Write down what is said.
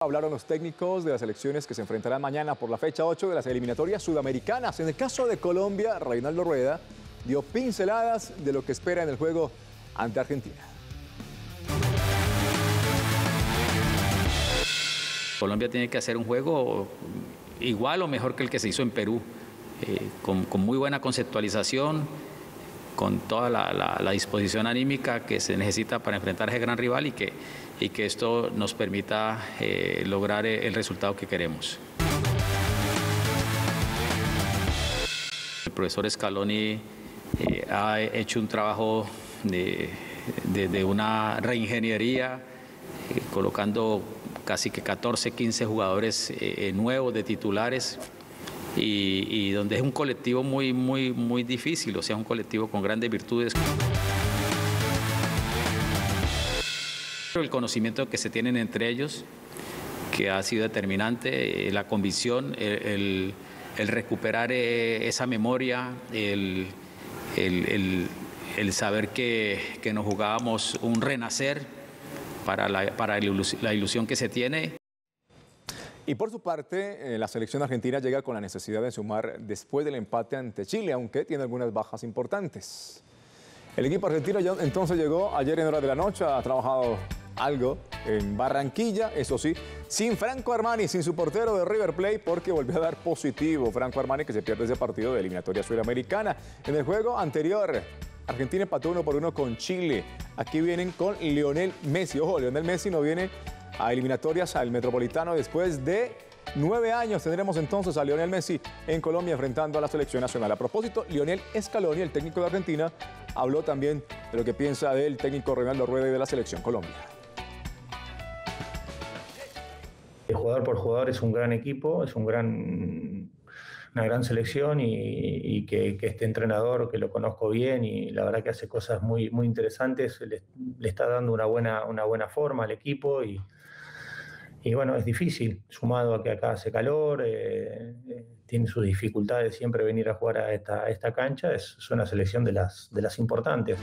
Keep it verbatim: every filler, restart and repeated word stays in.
Hablaron los técnicos de las selecciones que se enfrentarán mañana por la fecha ocho de las eliminatorias sudamericanas. En el caso de Colombia, Reinaldo Rueda dio pinceladas de lo que espera en el juego ante Argentina. Colombia tiene que hacer un juego igual o mejor que el que se hizo en Perú, eh, con, con muy buena conceptualización, con toda la, la, la disposición anímica que se necesita para enfrentar a ese gran rival y que, y que esto nos permita eh, lograr el resultado que queremos. El profesor Scaloni eh, ha hecho un trabajo de, de, de una reingeniería, eh, colocando casi que catorce, quince jugadores eh, nuevos de titulares, Y, y donde es un colectivo muy, muy, muy difícil, o sea, un colectivo con grandes virtudes. El conocimiento que se tienen entre ellos, que ha sido determinante, eh, la convicción, el, el, el recuperar eh, esa memoria, el, el, el, el saber que, que nos jugábamos un renacer para la, para la ilusión que se tiene. Y por su parte, eh, la selección argentina llega con la necesidad de sumar después del empate ante Chile, aunque tiene algunas bajas importantes. El equipo argentino ya entonces llegó ayer en hora de la noche, ha trabajado algo en Barranquilla, eso sí, sin Franco Armani, sin su portero de River Plate, porque volvió a dar positivo Franco Armani, que se pierde ese partido de eliminatoria sudamericana. En el juego anterior, Argentina empató uno por uno con Chile. Aquí vienen con Lionel Messi. Ojo, Lionel Messi no viene a eliminatorias al Metropolitano después de nueve años. Tendremos entonces a Lionel Messi en Colombia enfrentando a la selección nacional. A propósito, Lionel Scaloni, el técnico de Argentina, habló también de lo que piensa del técnico Reinaldo Rueda y de la selección Colombia. El jugador por jugador es un gran equipo, es un gran, una gran selección y, y que, que este entrenador, que lo conozco bien y la verdad que hace cosas muy, muy interesantes, le, le está dando una buena, una buena forma al equipo y Y bueno, es difícil, sumado a que acá hace calor, eh, eh, tiene sus dificultades siempre venir a jugar a esta, a esta cancha, es, es una selección de las, de las importantes.